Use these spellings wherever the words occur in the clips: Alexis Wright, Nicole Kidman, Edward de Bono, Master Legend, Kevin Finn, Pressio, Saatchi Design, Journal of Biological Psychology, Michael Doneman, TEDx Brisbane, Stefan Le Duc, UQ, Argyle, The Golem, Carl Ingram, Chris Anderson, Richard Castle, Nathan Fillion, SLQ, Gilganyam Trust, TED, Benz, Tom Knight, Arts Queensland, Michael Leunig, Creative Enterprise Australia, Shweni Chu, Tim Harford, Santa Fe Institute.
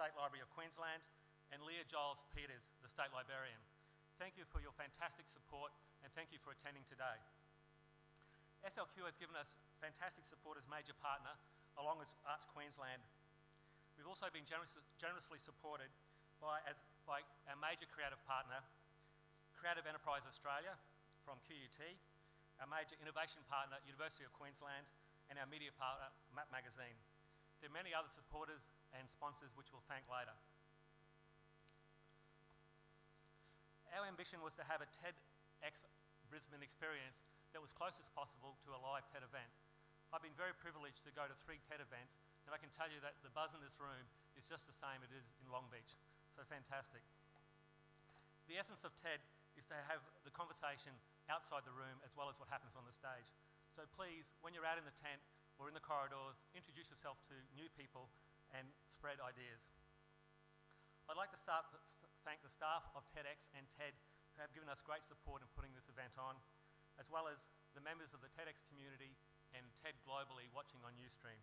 State Library of Queensland, and Leah Giles-Peters, the State Librarian. Thank you for your fantastic support, and thank you for attending today. SLQ has given us fantastic support as major partner, along with Arts Queensland. We've also been generously supported by our major creative partner, Creative Enterprise Australia from QUT, our major innovation partner, University of Queensland, and our media partner, Map Magazine. There are many other supporters and sponsors which we'll thank later. Our ambition was to have a TEDx Brisbane experience that was close as possible to a live TED event. I've been very privileged to go to 3 TED events, and I can tell you that the buzz in this room is just the same it is in Long Beach. So fantastic. The essence of TED is to have the conversation outside the room as well as what happens on the stage. So please, when you're out in the tent or in the corridors, introduce yourself to new people and spread ideas. I'd like to start to thank the staff of TEDx and TED who have given us great support in putting this event on, as well as the members of the TEDx community and TED globally watching on Ustream.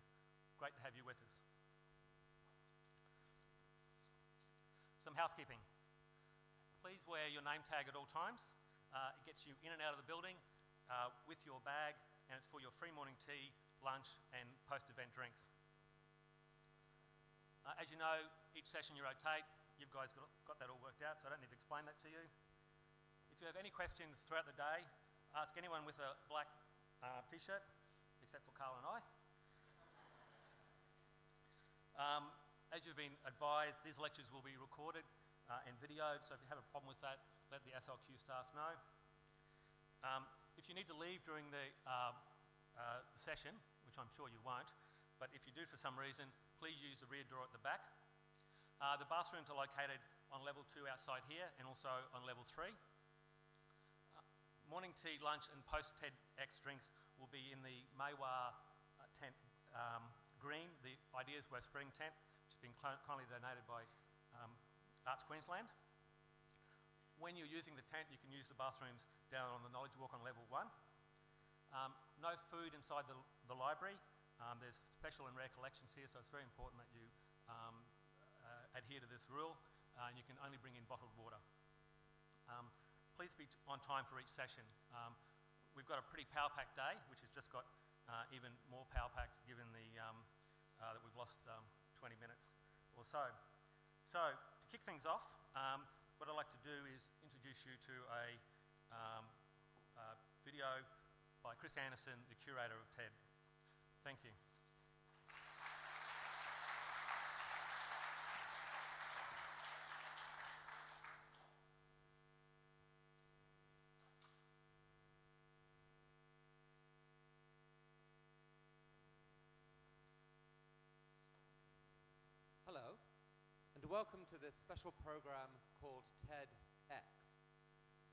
Great to have you with us. Some housekeeping. Please wear your name tag at all times. It gets you in and out of the building with your bag, and it's for your free morning tea, lunch, and post-event drinks. As you know, each session you rotate. You guys got that all worked out, so I don't need to explain that to you. If you have any questions throughout the day, ask anyone with a black t-shirt, except for Carl and I. As you've been advised, these lectures will be recorded and videoed, so if you have a problem with that, let the SLQ staff know. If you need to leave during the session, which I'm sure you won't, but if you do for some reason, please use the rear door at the back. The bathrooms are located on level 2 outside here and also on level 3. Morning tea, lunch, and post-TEDx drinks will be in the Maywar tent green, the Ideas West Spring tent, which has been kindly donated by Arts Queensland. When you're using the tent, you can use the bathrooms down on the Knowledge Walk on level 1. No food inside the library. There's special and rare collections here, so it's very important that you adhere to this rule. You can only bring in bottled water. Please be on time for each session. We've got a pretty power-packed day, which has just got even more power-packed given the, that we've lost 20 minutes or so. So to kick things off, what I'd like to do is introduce you to a video by Chris Anderson, the curator of TED. Thank you. Hello, and welcome to this special program called TEDx.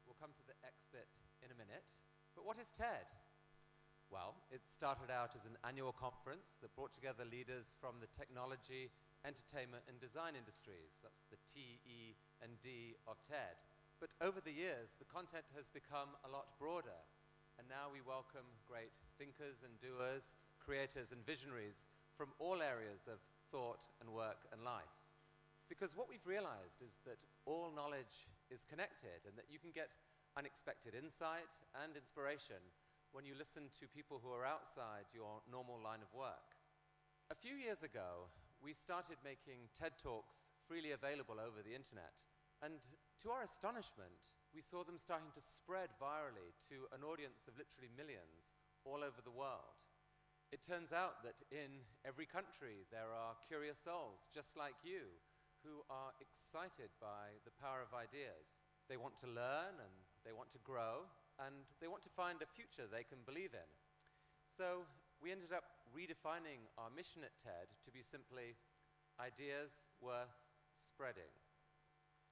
We'll come to the X bit in a minute. But what is TED? Well, it started out as an annual conference that brought together leaders from the technology, entertainment, and design industries. That's the T, E, and D of TED. But over the years, the content has become a lot broader. And now we welcome great thinkers and doers, creators and visionaries from all areas of thought and work and life. Because what we've realized is that all knowledge is connected and that you can get unexpected insight and inspiration when you listen to people who are outside your normal line of work. A few years ago, we started making TED Talks freely available over the internet, and to our astonishment, we saw them starting to spread virally to an audience of literally millions all over the world. It turns out that in every country, there are curious souls just like you who are excited by the power of ideas. They want to learn, and they want to grow, and they want to find a future they can believe in. So we ended up redefining our mission at TED to be simply ideas worth spreading.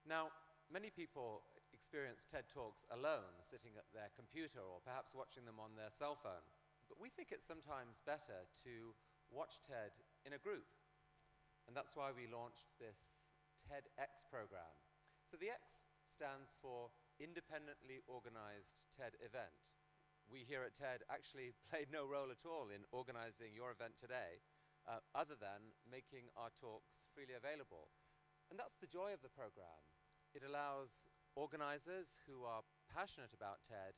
Now, many people experience TED Talks alone, sitting at their computer or perhaps watching them on their cell phone. But we think it's sometimes better to watch TED in a group. And that's why we launched this TEDx program. So the X stands for Independently Organized TED Event. We here at TED actually played no role at all in organizing your event today, other than making our talks freely available. And that's the joy of the program. It allows organizers who are passionate about TED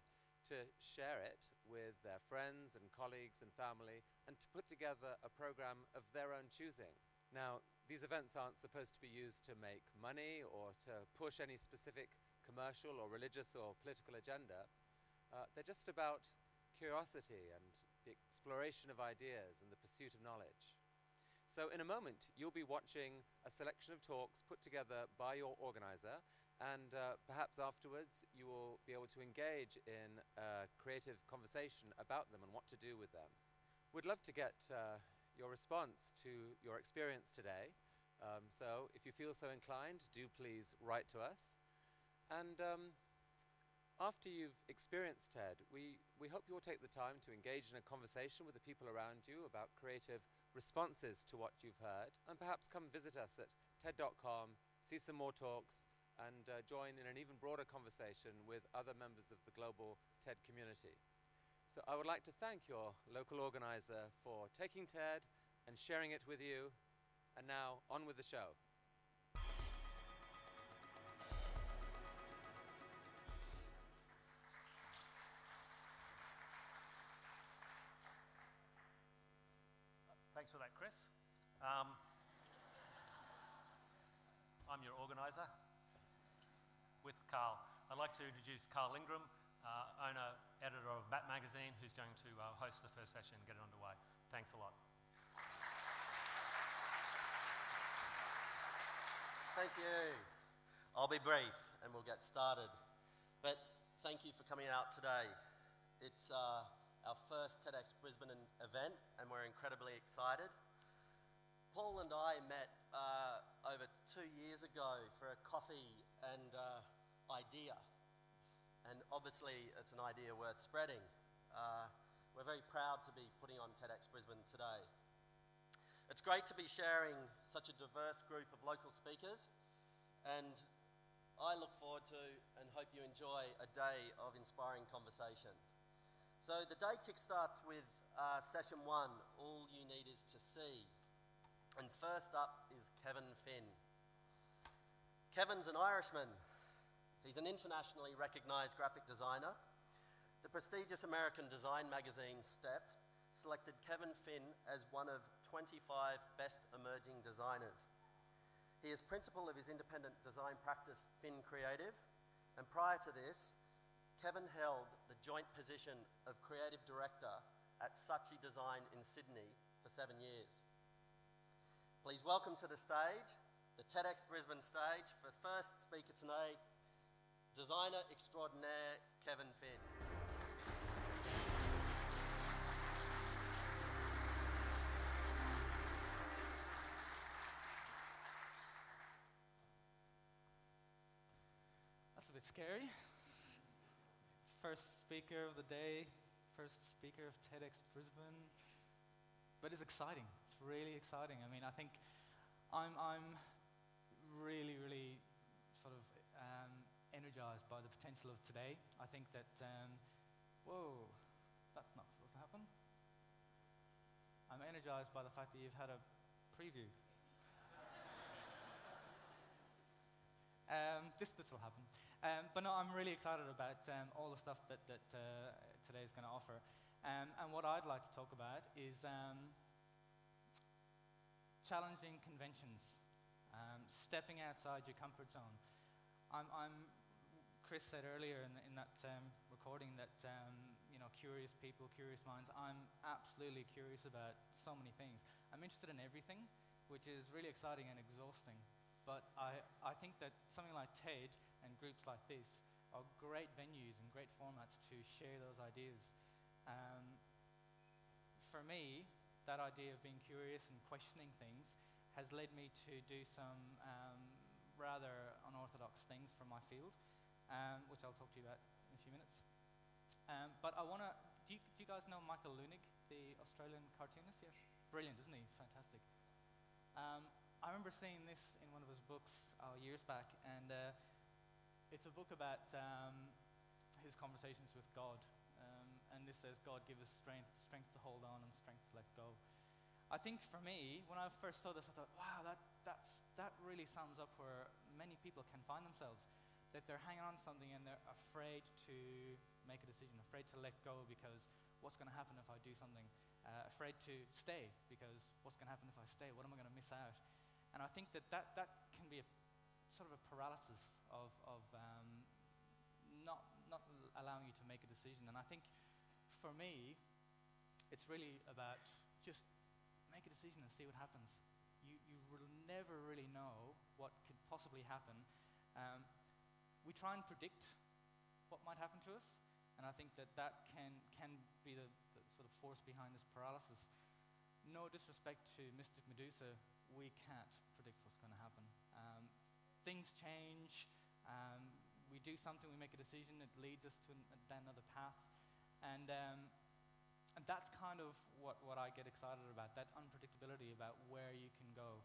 to share it with their friends and colleagues and family and to put together a program of their own choosing. Now, these events aren't supposed to be used to make money or to push any specific commercial or religious or political agenda. They're just about curiosity and the exploration of ideas and the pursuit of knowledge. So in a moment, you'll be watching a selection of talks put together by your organizer, and perhaps afterwards you will be able to engage in a creative conversation about them and what to do with them. We'd love to get your response to your experience today. So if you feel so inclined, do please write to us. And after you've experienced TED, we hope you'll take the time to engage in a conversation with the people around you about creative responses to what you've heard, and perhaps come visit us at TED.com, see some more talks, and join in an even broader conversation with other members of the global TED community. So I would like to thank your local organizer for taking TED and sharing it with you. And now, on with the show. Thanks for that, Chris. I'm your organizer with Carl. I'd like to introduce Carl Ingram, owner, editor of Bat Magazine, who's going to host the first session and get it underway. Thanks a lot. Thank you. I'll be brief and we'll get started. But thank you for coming out today. It's our first TEDx Brisbane event, and we're incredibly excited. Paul and I met over 2 years ago for a coffee and idea, and obviously it's an idea worth spreading. We're very proud to be putting on TEDx Brisbane today. It's great to be sharing such a diverse group of local speakers, and I look forward to and hope you enjoy a day of inspiring conversation. So the day kickstarts with session one, All You Need Is to See. And first up is Kevin Finn. Kevin's an Irishman. He's an internationally recognised graphic designer. The prestigious American design magazine STEP selected Kevin Finn as one of 25 best emerging designers. He is principal of his independent design practice, Finn Creative, and prior to this, Kevin held the joint position of creative director at Saatchi Design in Sydney for 7 years. Please welcome to the stage, the TEDx Brisbane stage, for first speaker today, designer extraordinaire Kevin Finn. That's a bit scary. First speaker of the day, first speaker of TEDx Brisbane, but it's exciting. It's really exciting. I mean, I think I'm really sort of energized by the potential of today. I think that, whoa, that's not supposed to happen. I'm energized by the fact that you've had a preview. This will happen. But no, I'm really excited about all the stuff that today is going to offer. And what I'd like to talk about is challenging conventions, stepping outside your comfort zone. Chris said earlier in that recording that you know, curious people, curious minds. I'm absolutely curious about so many things. I'm interested in everything, which is really exciting and exhausting. But I think that something like TED and groups like this are great venues and great formats to share those ideas. For me, that idea of being curious and questioning things has led me to do some rather unorthodox things from my field, which I'll talk to you about in a few minutes. But I want to... Do you guys know Michael Leunig, the Australian cartoonist? Yes? Brilliant, isn't he? Fantastic. I remember seeing this in one of his books years back, and it's a book about his conversations with God, and this says, God, give us strength to hold on and strength to let go. I think for me, when I first saw this, I thought, wow, that really sums up where many people can find themselves, that they're hanging on to something and they're afraid to make a decision, afraid to let go because what's going to happen if I do something, afraid to stay because what's going to happen if I stay, what am I going to miss out? And I think that can be a sort of a paralysis of not allowing you to make a decision. And I think for me, it's really about just make a decision and see what happens. You will never really know what could possibly happen. We try and predict what might happen to us, and I think that can be the sort of force behind this paralysis. No disrespect to Mystic Medusa, we can't predict what's going to happen. Things change. We do something, we make a decision, it leads us to down another path. And that's kind of what I get excited about, that unpredictability about where you can go.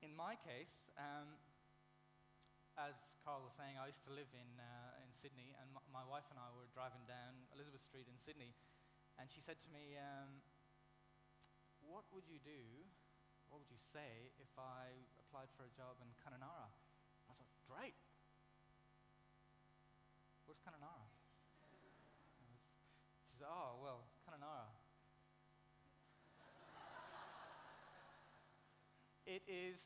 In my case, as Carl was saying, I used to live in Sydney, and my wife and I were driving down Elizabeth Street in Sydney, and she said to me, what would you do, what would you say if I applied for a job in Kununurra? I was like, great. Where's Canungra? She said, oh, well, Canungra. It is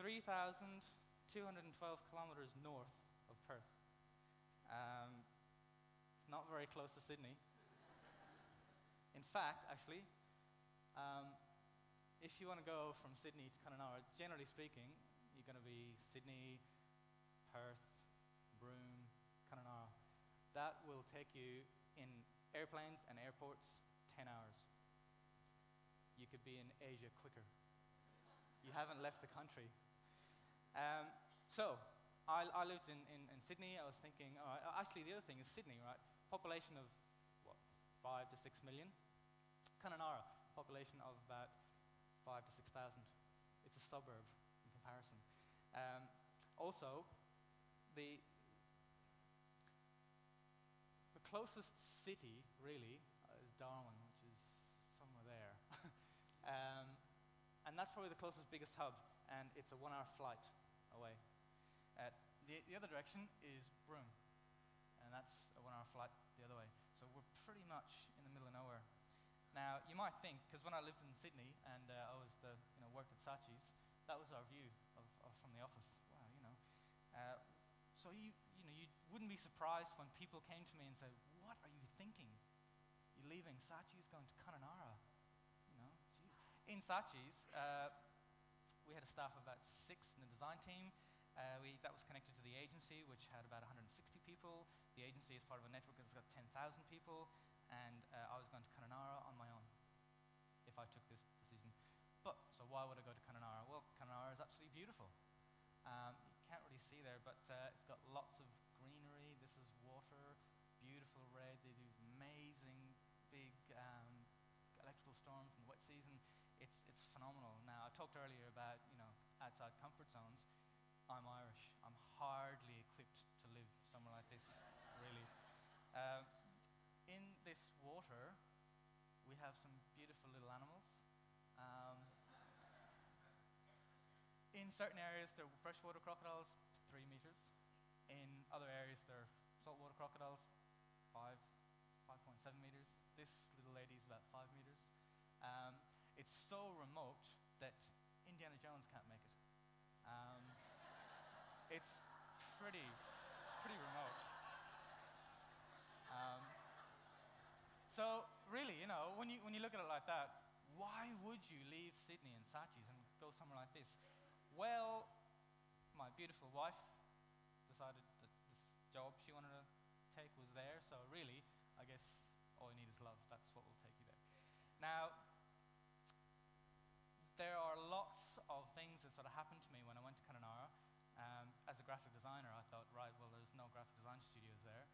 3,212 kilometers north of Perth. It's not very close to Sydney. In fact, actually, if you want to go from Sydney to Canungra, generally speaking, you're going to be Sydney, Perth, Broome, Canungra. That will take you, in airplanes and airports, 10 hours. You could be in Asia quicker. You haven't left the country. So I lived in Sydney. I was thinking, all right, actually the other thing is Sydney, right? Population of, what, 5 to 6 million? Canungra, population of about 5,000 to 6,000. It's a suburb in comparison. Also, the closest city, really, is Darwin, which is somewhere there. And that's probably the closest, biggest hub, and it's a 1-hour flight away. The other direction is Broome, and that's a 1-hour flight the other way. So we're pretty much in the middle of nowhere. Now, you might think, because when I lived in Sydney and I was worked at Saatchi's, that was our view from the office. Wow, you know. So you wouldn't be surprised when people came to me and said, what are you thinking? You're leaving Saatchi's, going to Canungra. You know, geez. In Saatchi's, we had a staff of about 6 in the design team. That was connected to the agency, which had about 160 people. The agency is part of a network that's got 10,000 people. And I was going to Canungra on my own if I took this decision. But, so why would I go to Canungra? Well, Canungra is absolutely beautiful. You can't really see there, but it's got lots of greenery. This is water, beautiful red. They do amazing big electrical storms in the wet season. It's phenomenal. Now, I talked earlier about, outside comfort zones. I'm Irish. I'm hardly equipped to live somewhere like this, really. In this water, we have some beautiful little animals. In certain areas, there are freshwater crocodiles, 3 meters. In other areas, there are saltwater crocodiles, 5.7 meters. This little lady is about 5 meters. It's so remote that Indiana Jones can't make it. It's pretty remote. So really, when you look at it like that, why would you leave Sydney and Saatchi's and go somewhere like this? Well, my beautiful wife decided that this job she wanted to take was there, so really, I guess all you need is love. That's what will take you there. Now, there are lots of things that sort of happened to me when I went to Canungra. As a graphic designer, I thought, right, well, there's no graphic design studios there.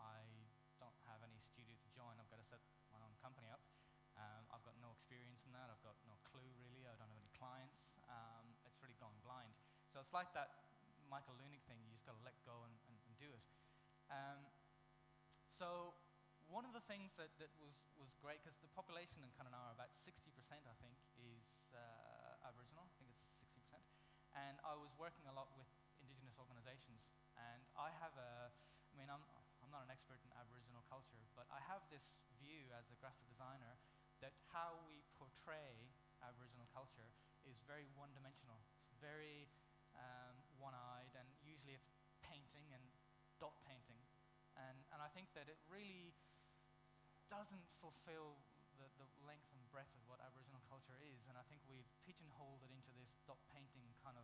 I don't have any studio to join. I've got to set my own company up. I've got no experience in that. I've got no clue, really. I don't have any clients. It's really gone blind. So it's like that Michael Leunig thing. You just got to let go and do it. So one of the things that was great, because the population in Kununurra, about 60%, I think, is Aboriginal. I think it's 60%. And I was working a lot with Indigenous organisations. And I have I'm not an expert in Aboriginal culture, but I have this view as a graphic designer that how we portray Aboriginal culture is very one-dimensional. It's very one-eyed, and usually it's painting and dot painting. And I think that it really doesn't fulfill the length and breadth of what Aboriginal culture is. And I think we've pigeonholed it into this dot painting kind of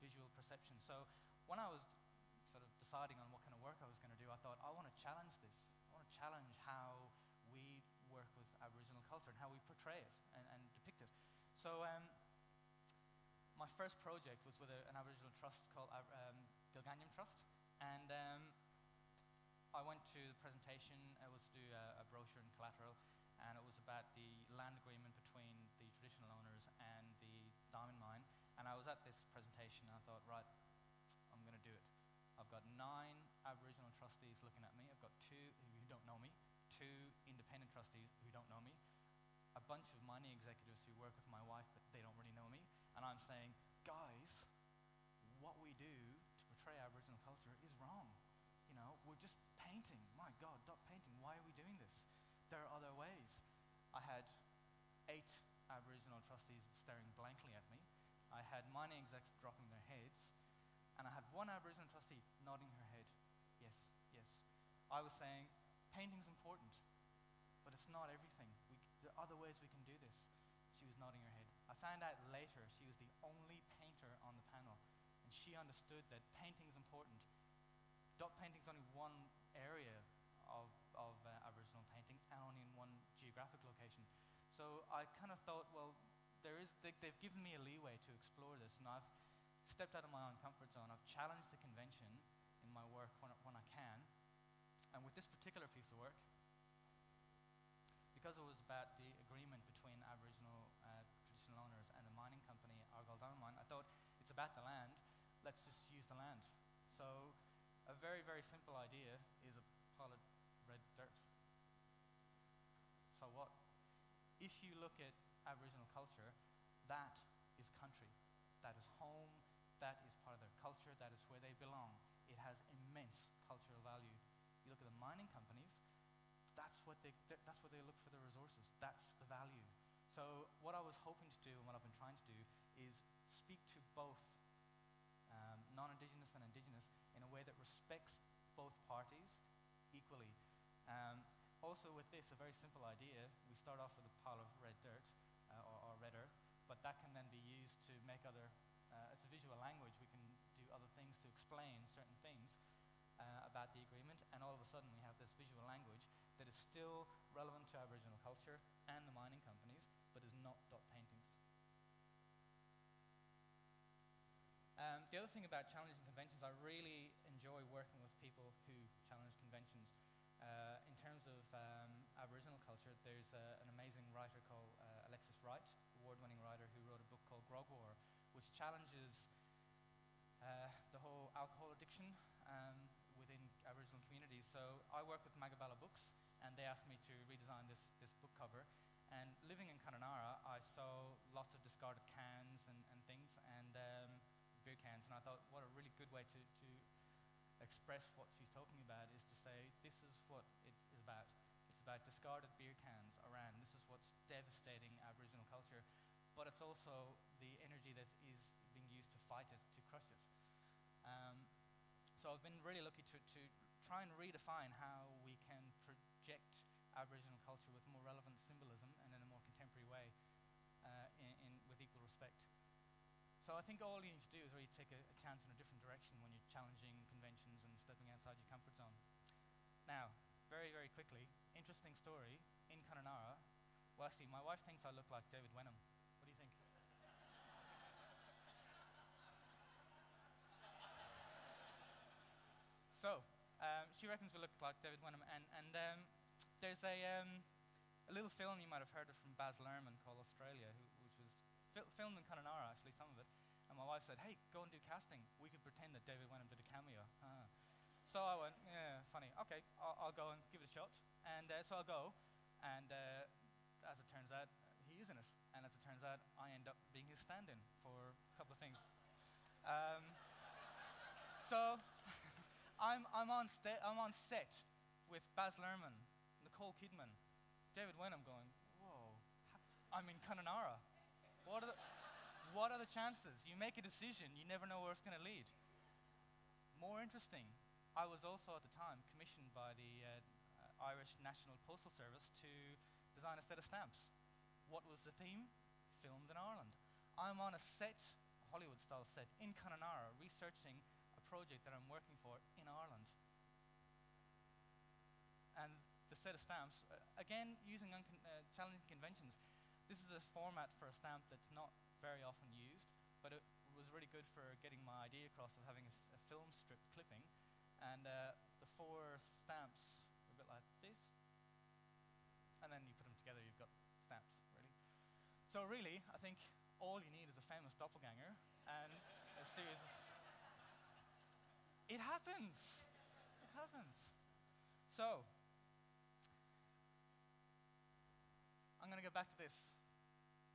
visual perception. So when I was sort of deciding on what kind of work I was going to do, I thought, I want to challenge this. I want to challenge how we work with Aboriginal culture and how we portray it and depict it. So my first project was with an Aboriginal trust called Gilganyam Trust. And I went to the presentation. I was to do a brochure and collateral, and it was about the land agreement between the traditional owners and the diamond mine. And I was at this presentation, and I thought, right, I'm going to do it. I've got 9 Aboriginal trustees looking at me. I've got 2 who don't know me, 2 independent trustees who don't know me, a bunch of mining executives who work with my wife, but they don't really know me. And I'm saying, guys, what we do to portray Aboriginal culture is wrong. You know, we're just painting. My God, dot painting. Why are we doing this? There are other ways. I had 8 Aboriginal trustees staring blankly at me. I had mining execs dropping their heads. And I had one Aboriginal trustee nodding her head. Yes, yes. I was saying, painting's important, but it's not everything. There are other ways we can do this. She was nodding her head. I found out later she was the only painter on the panel. And she understood that painting's important. Dot painting is only one area of Aboriginal painting, and only in one geographic location. So I kind of thought, well, they've given me a leeway to explore this, and I've stepped out of my own comfort zone. I've challenged the convention in my work when I can. And with this particular piece of work, because it was about the agreement between Aboriginal traditional owners and the mining company, Argyle Diamond Mine, I thought, it's about the land. Let's just use the land. So a very, very simple idea is a pile of red dirt. So what? If you look at Aboriginal culture, that is country. That is home. That is part of their culture. That is where they belong. It has immense cultural value. You look at the mining companies, that's what they look for the resources. That's the value. So what I was hoping to do and what I've been trying to do is speak to both non-Indigenous and Indigenous in a way that respects both parties equally. Also with this, a very simple idea. We start off with a pile of red dirt or red earth, but that can then be used to make other, it's a visual language. We can do other things to explain certain things about the agreement, and all of a sudden we have this visual language that is still relevant to Aboriginal culture and the mining companies, but is not dot paintings. The other thing about challenging conventions, I really enjoy working with people who challenge conventions. In terms of Aboriginal culture, there's an amazing writer called Alexis Wright, award-winning writer, who wrote a book called Grog War, which challenges the whole alcohol addiction within Aboriginal communities. So I work with Magabella Books, and they asked me to redesign this book cover. And living in Kununurra, I saw lots of discarded cans and things, and beer cans, and I thought, what a really good way to express what she's talking about is to say, this is what it's about. It's about discarded beer cans around. This is what's devastating Aboriginal culture, but it's also the energy that is being used to fight it, to crush it. So I've been really lucky to try and redefine how we can project Aboriginal culture with more relevant symbolism and in a more contemporary way with equal respect. So I think all you need to do is really take a chance in a different direction when you're challenging conventions and stepping outside your comfort zone. Now, very, very quickly, interesting story in Kununurra. Well, actually, my wife thinks I look like David Wenham. What do you think? So, she reckons we look like David Wenham, and there's a little film you might have heard of from Baz Luhrmann called Australia, which was filmed in Kununurra, actually, some of it. And my wife said, hey, go and do casting. We could pretend that David Wenham did a cameo. So I went, yeah, funny. Okay, I'll go and give it a shot. And so I'll go, and as it turns out, he is in it. And as it turns out, I end up being his stand-in for a couple of things. So I'm on set with Baz Luhrmann, Nicole Kidman, David Wenham, going, whoa, I'm in Kununurra. What are the chances? You make a decision, you never know where it's going to lead. More interesting, I was also at the time commissioned by the Irish National Postal Service to design a set of stamps. What was the theme? Filmed in Ireland. I'm on a set, a Hollywood-style set, in Kununurra, researching a project that I'm working for in Ireland. And the set of stamps, again, using challenging conventions. This is a format for a stamp that's not very often used, but it was really good for getting my idea across of having a film strip clipping. And the four stamps were a bit like this. And then you put them together, you've got stamps, really. So really, I think all you need is a famous doppelganger and a series of... It happens. It happens. So I'm going to go back to this.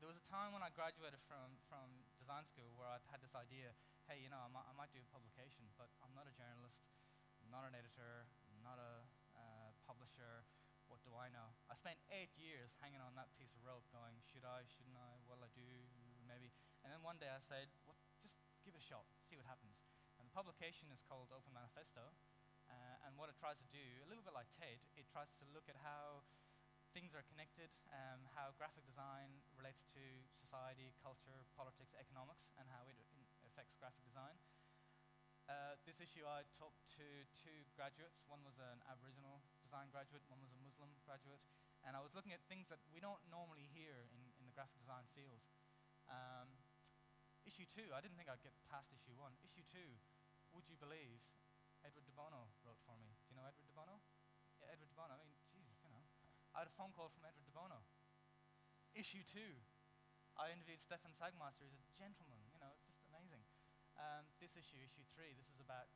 There was a time when I graduated from design school where I'd had this idea, hey, you know, I might do a publication, but I'm not a journalist, not an editor, not a publisher. What do I know? I spent 8 years hanging on that piece of rope going, should I, shouldn't I, what'll I do, maybe. And then one day I said, well, just give it a shot, see what happens. And the publication is called Open Manifesto. And what it tries to do, a little bit like TED, it tries to look at how things are connected, how graphic design relates to society, culture, politics, economics, and how it affects graphic design. This issue I talked to two graduates. One was an Aboriginal design graduate, one was a Muslim graduate. And I was looking at things that we don't normally hear in the graphic design field. Issue two, I didn't think I'd get past issue one. Issue two, would you believe, Edward de Bono wrote for me. Do you know Edward de Bono? Yeah, Edward de Bono, I mean, Jesus, you know. I had a phone call from Edward de Bono. Issue two, I interviewed Stefan Sagmeister, who's a gentleman, you know, it's just amazing. This issue, issue three, this is about,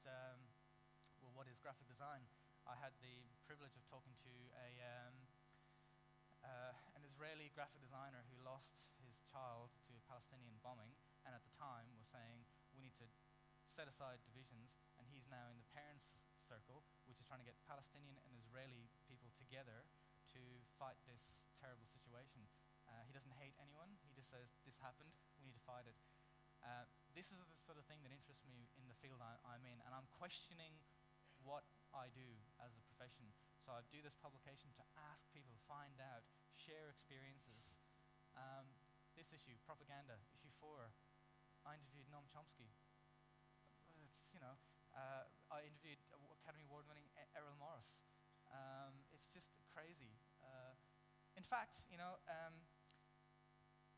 well, what is graphic design? I had the privilege of talking to an Israeli graphic designer who lost his child to a Palestinian bombing, and at the time was saying, we need to set aside divisions, and he's now in the parents' circle, which is trying to get Palestinian and Israeli people together to fight this terrible situation. He doesn't hate anyone, he just says, this happened, we need to fight it. This is the sort of thing that interests me in the field I'm in, and I'm questioning what I do as a profession. So I do this publication to ask people, find out, share experiences. This issue, propaganda, issue four, I interviewed Noam Chomsky. It's, you know, I interviewed Academy Award-winning Errol Morris. It's just crazy. In fact, you know,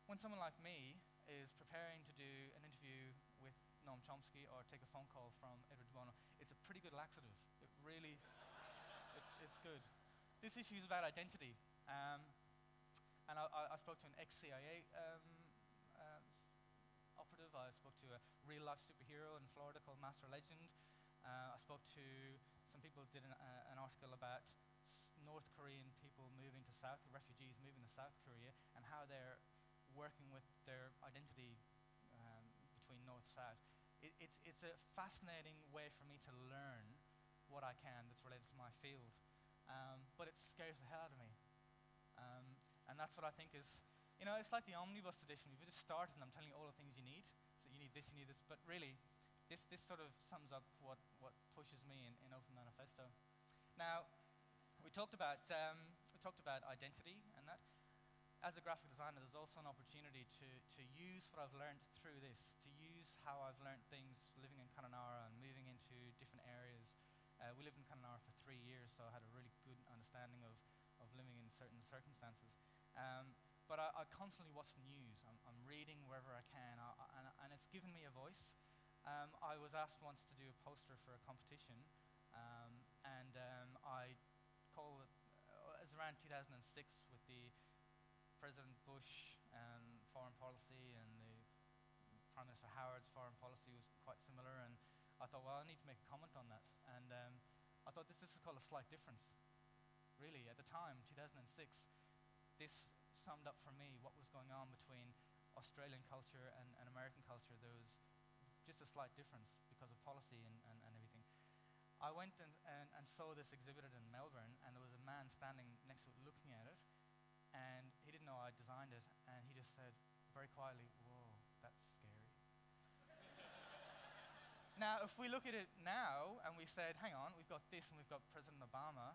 when someone like me is preparing to do an interview with Noam Chomsky or take a phone call from Edward de Bono, it's a pretty good laxative. It really, it's good. This issue is about identity. And I spoke to an ex-CIA operative. I spoke to a real-life superhero in Florida called Master Legend. I spoke to some people who did an article about North Korean people moving to South, refugees moving to South Korea, and how they're working with their identity between North-South. It's a fascinating way for me to learn what I can that's related to my field. But it scares the hell out of me. And that's what I think is, you know, it's like the omnibus edition. You've just started and I'm telling you all the things you need. So you need this, but really, this sort of sums up what pushes me in Open Manifesto. Now, we talked about identity and that. As a graphic designer, there's also an opportunity to use what I've learned through this, to use how I've learned things living in Kununurra and moving into different areas. We lived in Kununurra for 3 years, so I had a really good understanding of living in certain circumstances. But I constantly watch the news. I'm reading wherever I can, and it's given me a voice. I was asked once to do a poster for a competition, I called it, it was around 2006 with the President Bush and foreign policy, and the Prime Minister Howard's foreign policy was quite similar, and I thought, well, I need to make a comment on that. And I thought this is called a slight difference. Really, at the time, 2006, this summed up for me what was going on between Australian culture and American culture. There was just a slight difference because of policy and everything. I went and saw this exhibited in Melbourne, and there was a man standing next to it looking at it, and he didn't know I designed it, and he just said very quietly, "Whoa, that's scary." Now, if we look at it now, and we said, hang on, we've got this, and we've got President Obama,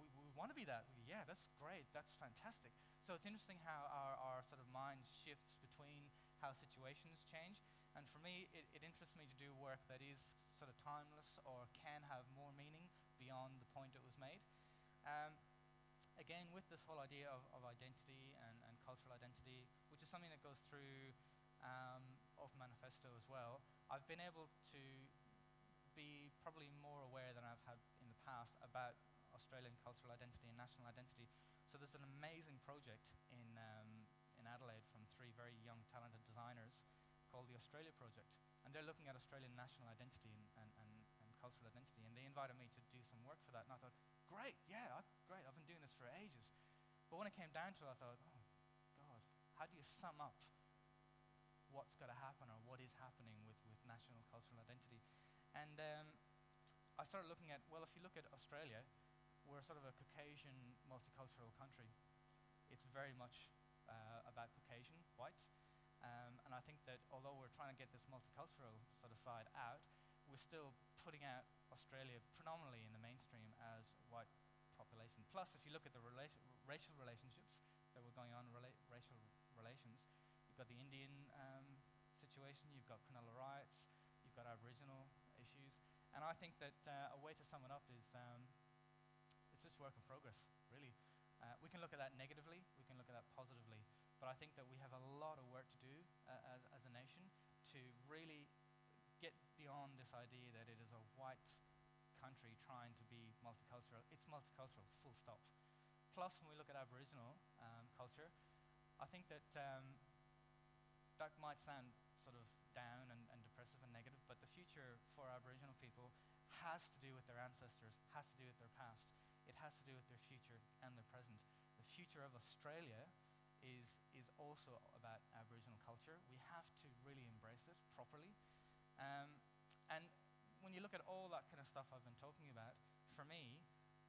we want to be that. Yeah, that's great, that's fantastic. So it's interesting how our sort of mind shifts between how situations change. And for me, it interests me to do work that is sort of timeless or can have more meaning beyond the point it was made. Again, with this whole idea of identity and cultural identity, which is something that goes through Open Manifesto as well, I've been able to be probably more aware than I've had in the past about Australian cultural identity and national identity. So there's an amazing project in Adelaide from three very young, talented designers called the Australia Project. And they're looking at Australian national identity and cultural identity. And they invited me to do some work for that. And I thought, great, yeah, great. I've been doing this for ages. But when it came down to it, I thought, oh, God, how do you sum up what's going to happen or what is happening with national cultural identity? And I started looking at, well, if you look at Australia, we're sort of a Caucasian multicultural country. It's very much about Caucasian, white. And I think that although we're trying to get this multicultural sort of side out, we're still putting out Australia predominantly in the mainstream as white population. Plus, if you look at the racial relationships that were going on, racial relations, you've got the Indian situation, you've got Cronulla riots, you've got Aboriginal issues. And I think that a way to sum it up is it's just work in progress, really. We can look at that negatively, we can look at that positively, but I think that we have a lot of work to do as a nation to really get beyond this idea that it is a white country trying to be multicultural. It's multicultural, full stop. Plus, when we look at Aboriginal culture, I think that that might sound sort of down and depressive and negative, but the future for Aboriginal people has to do with their ancestors, has to do with their past. It has to do with their future and their present. The future of Australia is also about Aboriginal culture. We have to really embrace it properly. And when you look at all that kind of stuff I've been talking about, for me,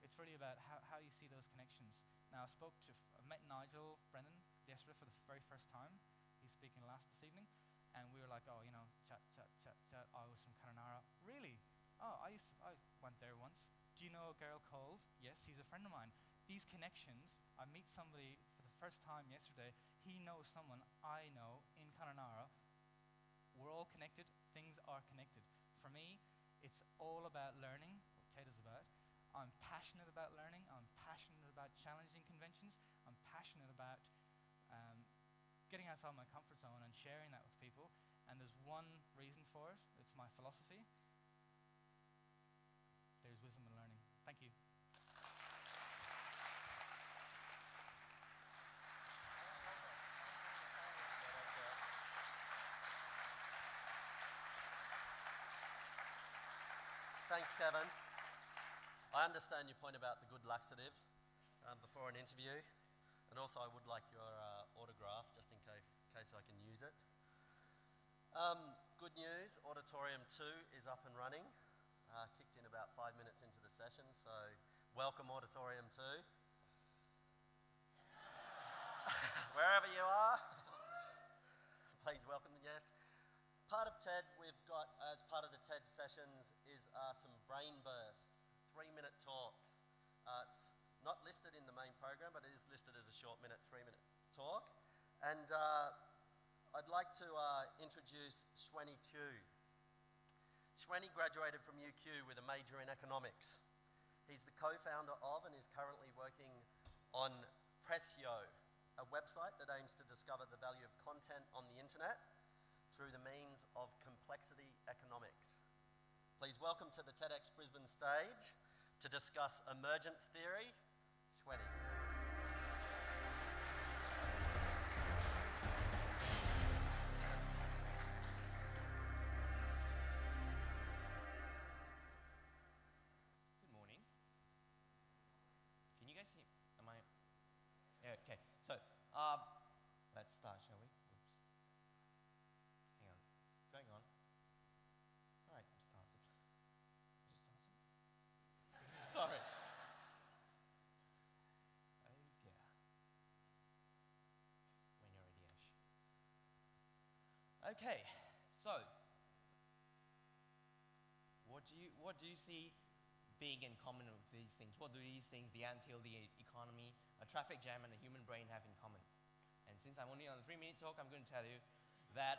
it's really about how you see those connections. Now, I met Nigel Brennan yesterday for the very first time. He's speaking last this evening. And we were like, oh, you know, chat. I was from Kununurra. Really? Oh, I went there once. Do you know a girl called? Yes, he's a friend of mine. These connections, I meet somebody for the first time yesterday. He knows someone I know in Kununurra. We're all connected. Things are connected. For me, it's all about learning, what TED is about. I'm passionate about learning. I'm passionate about challenging conventions. I'm passionate about getting outside my comfort zone and sharing that with people. And there's one reason for it. It's my philosophy. There's wisdom in learning. Thank you. Thanks, Kevin. I understand your point about the good laxative before an interview, and also I would like your autograph just in case I can use it. Good news, Auditorium 2 is up and running. Kicked in about 5 minutes into the session, so welcome Auditorium 2. Wherever you are, please welcome, yes. Part of TED we've got, as part of the TED sessions, is some brain bursts, 3-minute talks. It's not listed in the main program, but it is listed as a short minute, 3-minute talk. And I'd like to introduce Shweni Chu. Shweni graduated from UQ with a major in economics. He's the co-founder of and is currently working on Pressio, a website that aims to discover the value of content on the internet through the means of complexity economics. Please welcome to the TEDx Brisbane stage to discuss emergence theory, Shweni. Good morning. Let's start, shall we? Oops. Hang on. It's going on. All right, I'm starting. Sorry. Oh, yeah. When you're ready, Ash. Okay, so what do you see being in common with these things? What do these things, the anthill, the economy, a traffic jam, and a human brain have in common? And since I'm only on a 3-minute talk, I'm going to tell you that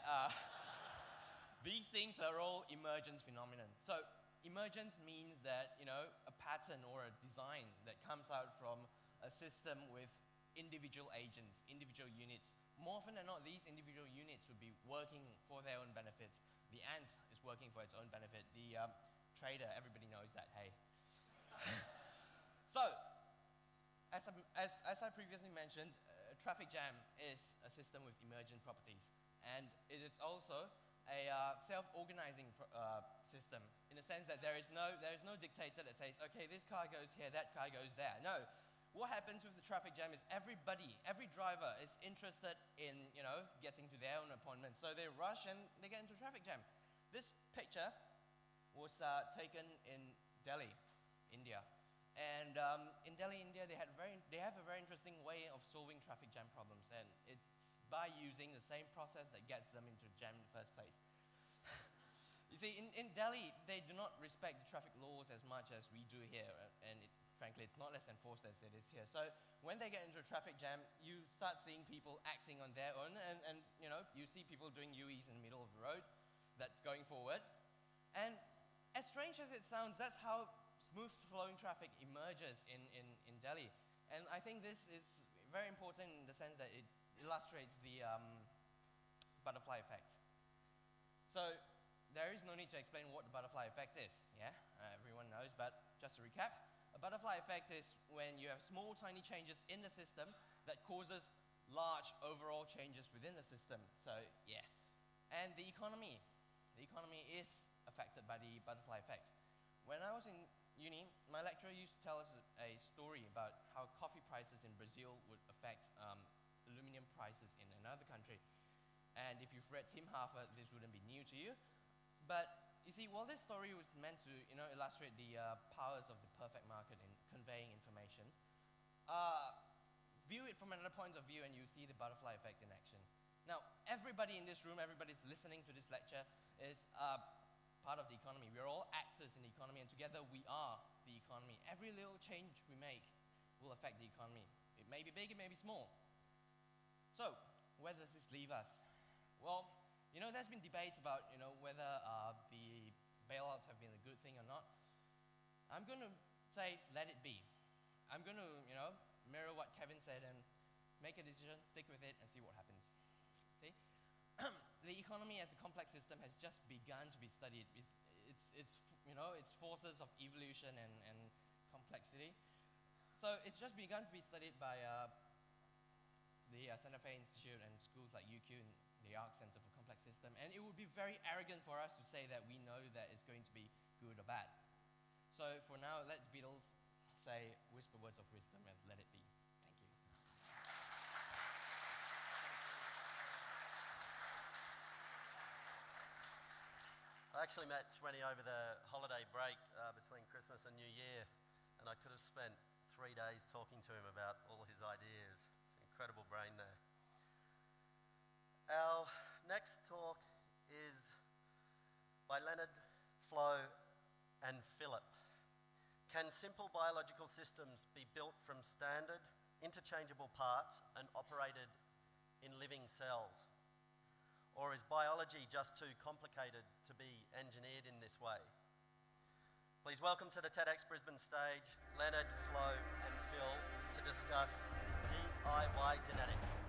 these things are all emergence phenomenon. So emergence means that, you know, a pattern or a design that comes out from a system with individual agents, individual units. More often than not, these individual units would be working for their own benefits. The ant is working for its own benefit. The trader, everybody knows that, hey. So, as I previously mentioned, a traffic jam is a system with emergent properties, and it is also a self-organizing system, in the sense that there is no dictator that says, okay, this car goes here, that car goes there. No, what happens with the traffic jam is everybody, every driver is interested in, you know, getting to their own appointment, so they rush and they get into a traffic jam. This picture was taken in Delhi, India. And in Delhi, India, they have a very interesting way of solving traffic jam problems, and it's by using the same process that gets them into a jam in the first place. You see, in Delhi, they do not respect the traffic laws as much as we do here, and frankly, it's not as enforced as it is here. So when they get into a traffic jam, you start seeing people acting on their own, and you know, you see people doing UEs in the middle of the road that's going forward. And as strange as it sounds, that's how smooth-flowing traffic emerges in Delhi. And I think this is very important in the sense that it illustrates the butterfly effect. So there is no need to explain what the butterfly effect is. Yeah, everyone knows, but just to recap, a butterfly effect is when you have small, tiny changes in the system that causes large overall changes within the system. So, yeah. And the economy is affected by the butterfly effect. When I was in uni, my lecturer used to tell us a story about how coffee prices in Brazil would affect aluminum prices in another country. And if you've read Tim Harford, this wouldn't be new to you. But you see, while this story was meant to, you know, illustrate the powers of the perfect market in conveying information, view it from another point of view and you see the butterfly effect in action. Now, everybody in this room, everybody's listening to this lecture is part of the economy. We're all actors in the economy, and together we are the economy. Every little change we make will affect the economy. It may be big, it may be small. So, where does this leave us? Well, you know, there's been debates about, you know, whether the bailouts have been a good thing or not. I'm going to say, let it be. I'm going to, you know, mirror what Kevin said and make a decision, stick with it, and see what happens. See? The economy as a complex system has just begun to be studied. It's you know, its forces of evolution and complexity. So it's just begun to be studied by the Santa Fe Institute and schools like UQ and the Arc Center for Complex System. And it would be very arrogant for us to say that we know that it's going to be good or bad. So for now, let the Beatles say whisper words of wisdom and let it be. Thank you. I actually met 20 over the holiday break between Christmas and New Year, and I could have spent 3 days talking to him about all his ideas. It's an incredible brain there. Our next talk is by Leonard, Flo, and Philip. Can simple biological systems be built from standard, interchangeable parts and operated in living cells? Or is biology just too complicated to be engineered in this way? Please welcome to the TEDx Brisbane stage, Leonard, Flo and Phil to discuss DIY genetics.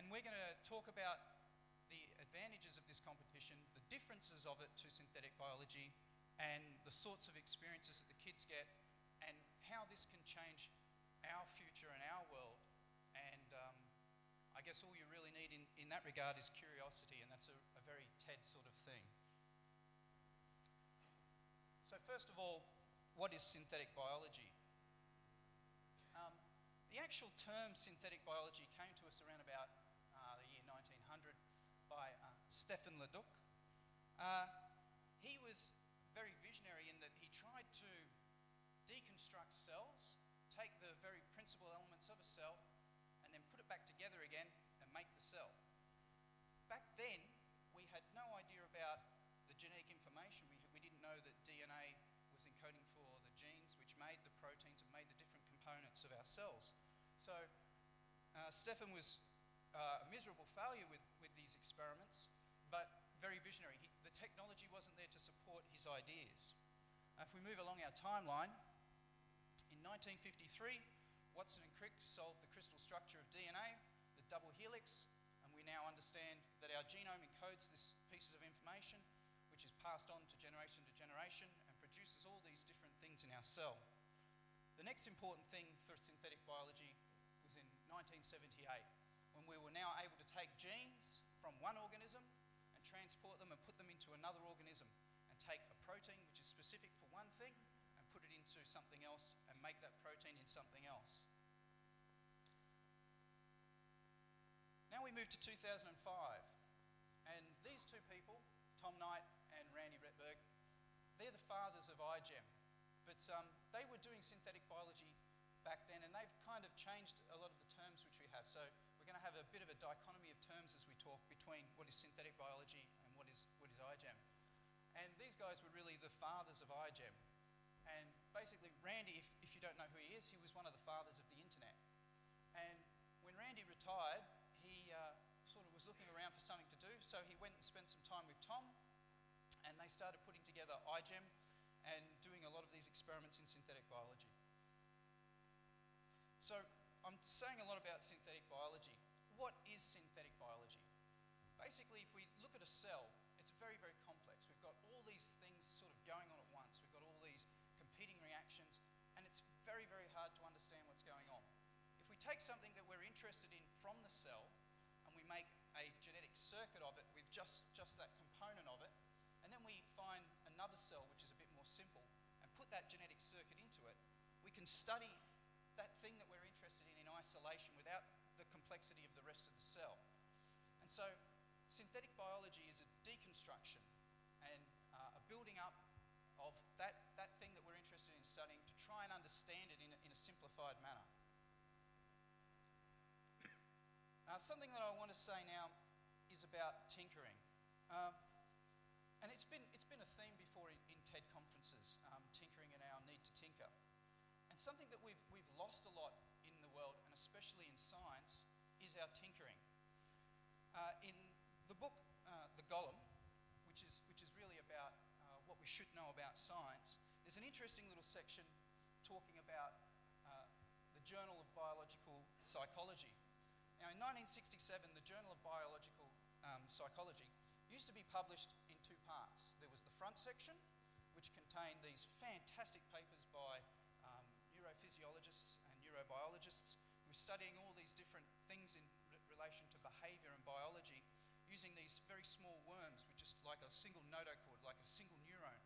And we're going to talk about the advantages of this competition, the differences of it to synthetic biology, and the sorts of experiences that the kids get, and how this can change our future and our world. And I guess all you really need in that regard is curiosity, and that's a very TED sort of thing. So first of all, what is synthetic biology? The actual term synthetic biology came to us around about the year 1900 by Stefan Le Duc. He was very visionary in that he tried to deconstruct cells, take the very principal elements of a cell, and then put it back together again and make the cell. Back then, we had no idea about the genetic information. We didn't know that DNA was encoding for the genes which made the proteins and made the different components of our cells. So Stefan was a miserable failure with these experiments, but very visionary. The technology wasn't there to support his ideas. If we move along our timeline, in 1953, Watson and Crick solved the crystal structure of DNA, the double helix, and we now understand that our genome encodes these pieces of information, which is passed on to generation and produces all these different things in our cell. The next important thing for synthetic biology was in 1978, when we were now able to take genes from one organism and transport them and put them into another organism and take a protein which is specific for one thing and put it into something else and make that protein in something else. Now we move to 2005, and these two people, Tom Knight and Randy Retberg, they're the fathers of iGEM, but they were doing synthetic biology back then, and they've kind of changed a lot of the terms which we have. So we're going to have a bit of a dichotomy of terms as we talk between what is synthetic biology and what is iGEM. And these guys were really the fathers of iGEM. And basically, Randy, if you don't know who he is, he was one of the fathers of the internet. And when Randy retired, he sort of was looking around for something to do, so he went and spent some time with Tom, and they started putting together iGEM and doing a lot of these experiments in synthetic biology. So I'm saying a lot about synthetic biology. What is synthetic biology? Basically, if we look at a cell, it's very, very complex. We've got all these things sort of going on at once. We've got all these competing reactions, and it's very, very hard to understand what's going on. If we take something that we're interested in from the cell and we make a genetic circuit of it with just that component of it, and then we find another cell which is a bit more simple and put that genetic circuit into it, we can study that thing that we're interested in isolation without the complexity of the rest of the cell. And so synthetic biology is a deconstruction and a building up of that thing that we're interested in studying to try and understand it in a simplified manner. Something that I want to say now is about tinkering. And it's been a theme before in TED conferences, tinkering and our need to tinker. And something that we've lost a lot in the world, and especially in science, is our tinkering. In the book, The Golem, which is really about what we should know about science, there's an interesting little section talking about the Journal of Biological Psychology. Now, in 1967, the Journal of Biological Psychology used to be published in two parts. There was the front section, which contained these fantastic papers by neurophysiologists and neurobiologists who were studying all these different things in relation to behaviour and biology, using these very small worms, which is like a single notochord, like a single neuron.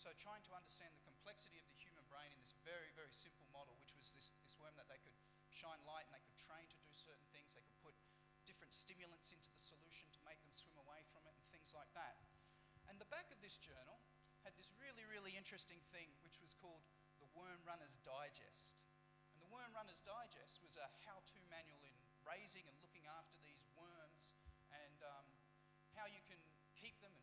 So trying to understand the complexity of the human brain in this very, very simple model, which was this worm that they could shine light and they could train to do certain things. They could put different stimulants into the solution to make them swim away from it and things like that. And the back of this journal had this really, really interesting thing, which was called the Worm Runners Digest. And the Worm Runners Digest was a how-to manual in raising and looking after these worms and how you can keep them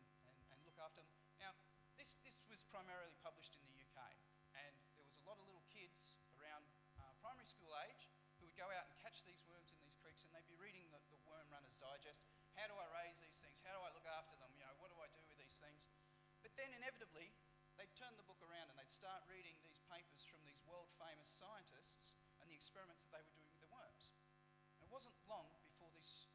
and look after them. Now, this was primarily published in the UK, and there was a lot of little kids around primary school age who would go out and catch these worms in these creeks, and they'd be reading the Worm Runners Digest. How do I raise these things? How do I look after them? You know, what do I do with these things? But then inevitably, they'd turn the book around and they'd start reading these papers from these world-famous scientists and the experiments that they were doing with the worms. And it wasn't long before these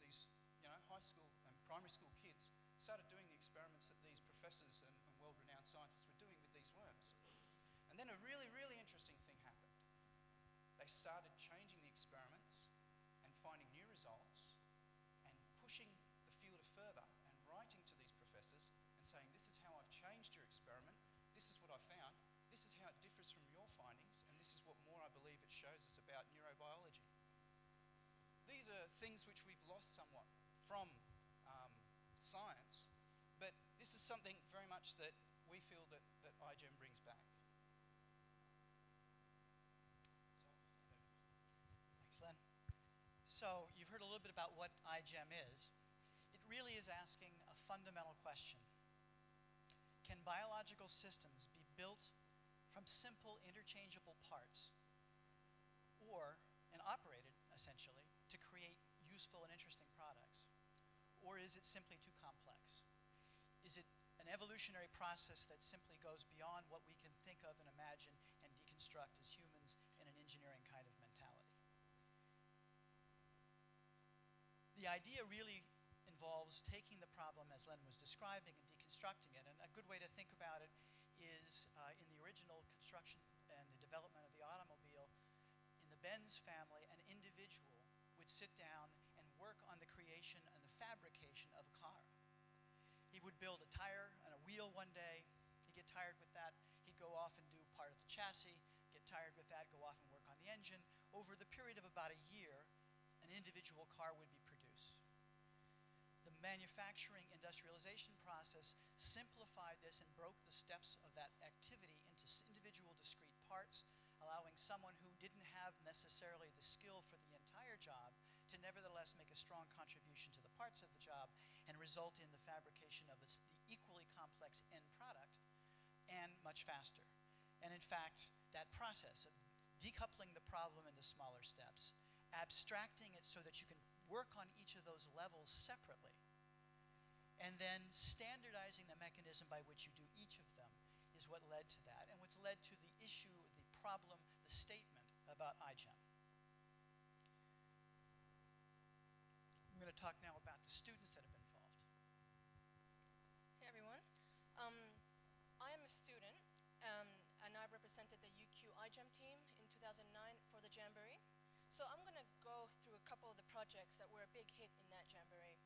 school and primary school kids started doing the experiments that these professors and world-renowned scientists were doing with these worms. And then a really, really interesting thing happened. They started changing the experiments and finding new results and pushing the field further and writing to these professors and saying, this is how I've changed your experiment, this is what I found, this is how it differs from your findings, and this is what more I believe it shows us about neurobiology. These are things which we've lost somewhat from science, but this is something very much that we feel that, iGEM brings back. So, thanks, Len. So you've heard a little bit about what iGEM is. It really is asking a fundamental question. Can biological systems be built from simple interchangeable parts or and operated, essentially, to create useful and interesting products? Or is it simply too complex? Is it an evolutionary process that simply goes beyond what we can think of and imagine and deconstruct as humans in an engineering kind of mentality? The idea really involves taking the problem as Len was describing and deconstructing it. And a good way to think about it is in the original construction and the development of the automobile, in the Benz family, an individual would sit down and work on the creation and the fabrication of a car. He would build a tire and a wheel one day. He'd get tired with that. He'd go off and do part of the chassis, get tired with that, go off and work on the engine. Over the period of about a year, an individual car would be produced. The manufacturing industrialization process simplified this and broke the steps of that activity into individual discrete parts, allowing someone who didn't have necessarily the skill for the entire job to nevertheless make a strong contribution to the parts of the job and result in the fabrication of the equally complex end product, and much faster. And in fact, that process of decoupling the problem into smaller steps, abstracting it so that you can work on each of those levels separately, and then standardizing the mechanism by which you do each of them is what led to that, and what's led to the issue, the problem, the statement about iGEM. I'm going to talk now about the students that have been involved. Hey everyone. I am a student, and I represented the UQ iGEM team in 2009 for the Jamboree. So I'm going to go through a couple of the projects that were a big hit in that Jamboree.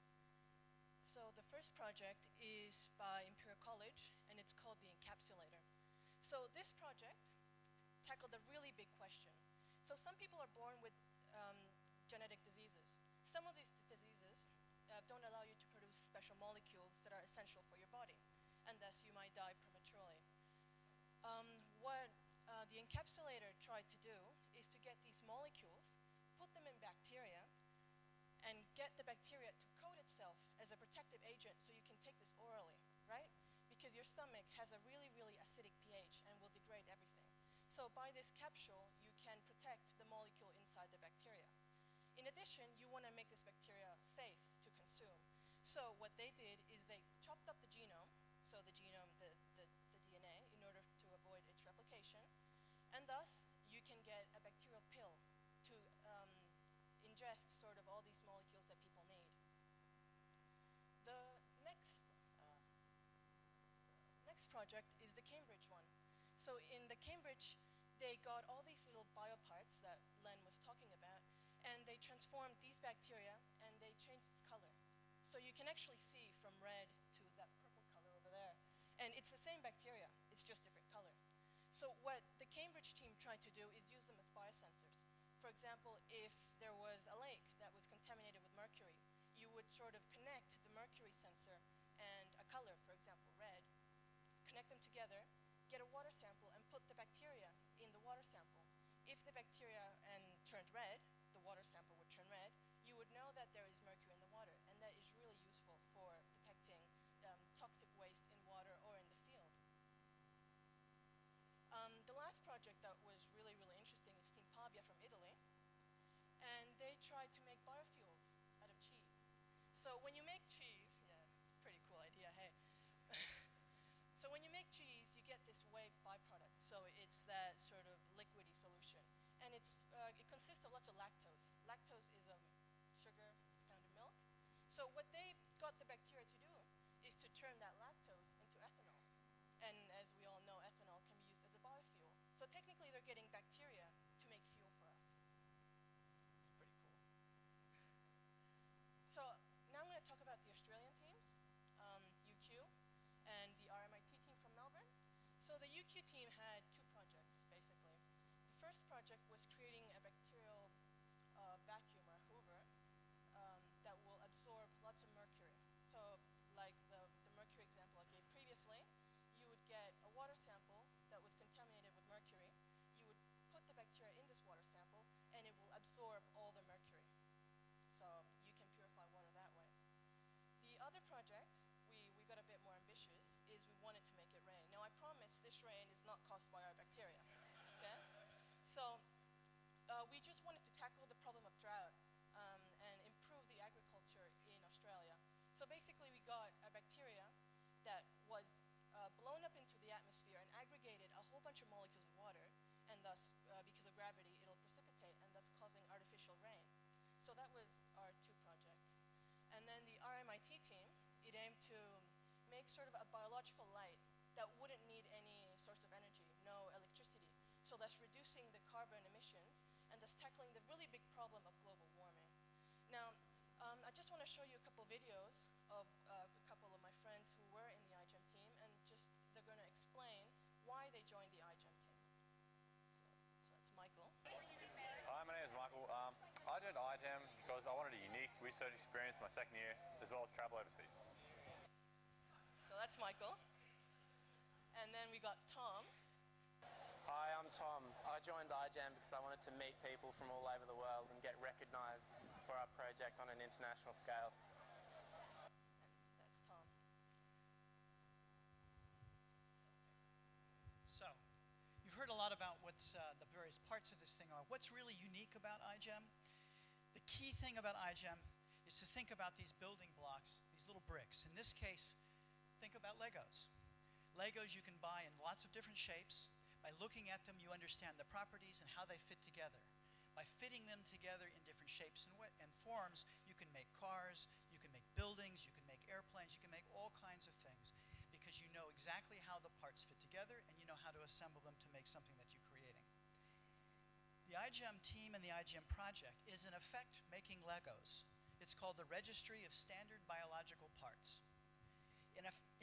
So the first project is by Imperial College, and it's called the Encapsulator. So this project tackled a really big question. So some people are born with genetic diseases. Some of these diseases don't allow you to produce special molecules that are essential for your body, and thus you might die prematurely. What the encapsulator tried to do is to get these molecules, put them in bacteria, and get the bacteria to coat itself as a protective agent so you can take this orally, right? Because your stomach has a really, really acidic pH and will degrade everything. So by this capsule, you can protect the molecule inside the bacteria. In addition, you want to make this bacteria safe to consume. So what they did is they chopped up the genome, so the genome, the DNA, in order to avoid its replication. And thus, you can get a bacterial pill to ingest sort of all these molecules that people need. The next project is the Cambridge one. So in the Cambridge, they got all these little bioparts that Len was talking about, and they transformed these bacteria, and they changed its color. So you can actually see from red to that purple color over there. And it's the same bacteria, it's just different color. So what the Cambridge team tried to do is use them as biosensors. For example, if there was a lake that was contaminated with mercury, you would sort of connect the mercury sensor and a color, for example, red, connect them together, get a water sample, and put the bacteria in the water sample. If the bacteria turned red, the water sample would turn red, you would know that there is mercury in the water, and that is really useful for detecting toxic waste in water or in the field. The last project that was really, really interesting is Team Pavia from Italy, and they tried to make biofuels out of cheese. So when you make cheese, yeah, pretty cool idea, hey. So when you make cheese, you get this whey byproduct. So it's that sort of liquidy solution, and it consists of lots of lactose. Lactose is a sugar found in milk. So what they got the bacteria to do is to turn that lactose into ethanol. And as we all know, ethanol can be used as a biofuel. So technically, they're getting bacteria to make fuel for us. It's pretty cool. So now I'm going to talk about the Australian teams, UQ, and the RMIT team from Melbourne. So the UQ team had two projects, basically. The first project was creating a bacterial vacuum, or hoover, that will absorb lots of mercury. So like the mercury example I gave previously, you would get a water sample that was contaminated with mercury. You would put the bacteria in this water sample, and it will absorb all the mercury. So you can purify water that way. The other project, we got a bit more ambitious, is we wanted to make it rain. Now, I promise this rain is not caused by our bacteria, okay? So we just wanted to tackle the problem of drought and improve the agriculture in Australia. So basically, we got a bacteria that was blown up into the atmosphere and aggregated a whole bunch of molecules of water, and thus, because of gravity, it'll precipitate, and thus causing artificial rain. So that was our two projects. And then the RMIT team, it aimed to make sort of a biological light that wouldn't need any source of energy, no electricity. So that's reducing the carbon emissions, and thus tackling the really big problem of global warming. Now, I just want to show you a couple videos of a couple of my friends who were in the iGEM team, and just they're going to explain why they joined the iGEM team. So that's Michael. Hi, my name is Michael. I joined iGEM because I wanted a unique research experience in my second year, as well as travel overseas. So that's Michael. And then we got Tom. Hi, I'm Tom. I joined iGEM because I wanted to meet people from all over the world and get recognised for our project on an international scale. And that's Tom. So, you've heard a lot about what's the various parts of this thing are. What's really unique about iGEM? The key thing about iGEM is to think about these building blocks, these little bricks. In this case, think about Legos. Legos you can buy in lots of different shapes. By looking at them, you understand the properties and how they fit together. By fitting them together in different shapes and forms, you can make cars, you can make buildings, you can make airplanes, you can make all kinds of things, because you know exactly how the parts fit together and you know how to assemble them to make something that you're creating. The iGEM team and the iGEM project is, in effect, making Legos. It's called the Registry of Standard Biological Parts.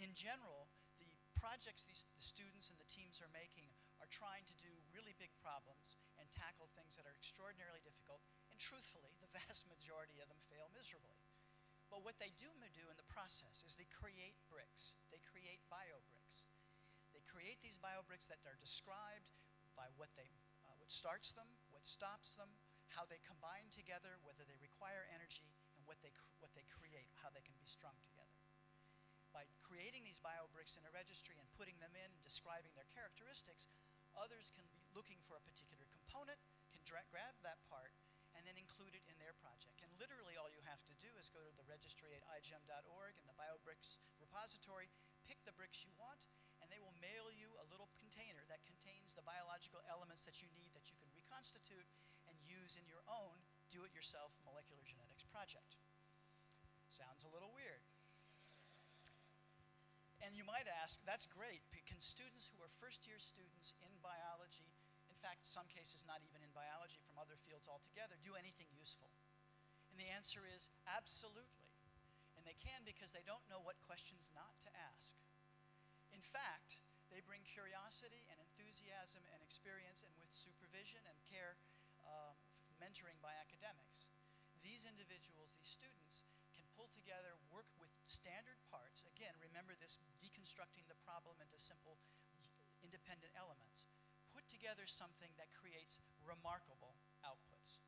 In general, the projects the students and the teams are making are trying to do really big problems and tackle things that are extraordinarily difficult, and truthfully, the vast majority of them fail miserably. But what they do in the process is they create bricks. They create biobricks. They create these biobricks that are described by what starts them, what stops them, how they combine together, whether they require energy, and what they create, how they can be strung together. By creating these biobricks in a registry and putting them in, describing their characteristics, others can be looking for a particular component, can grab that part, and then include it in their project. And literally all you have to do is go to the registry at igem.org and the biobricks repository, pick the bricks you want, and they will mail you a little container that contains the biological elements that you need that you can reconstitute and use in your own do-it-yourself molecular genetics project. Sounds a little weird. And you might ask, that's great. Can students who are first-year students in biology, in fact, some cases not even in biology, from other fields altogether, do anything useful? And the answer is absolutely. And they can, because they don't know what questions not to ask. In fact, they bring curiosity and enthusiasm and experience, and with supervision and care, mentoring by academics. These individuals, these students, can pull together, work with standard parts. Again, remember this, deconstructing the problem into simple, independent elements. Put together something that creates remarkable outputs.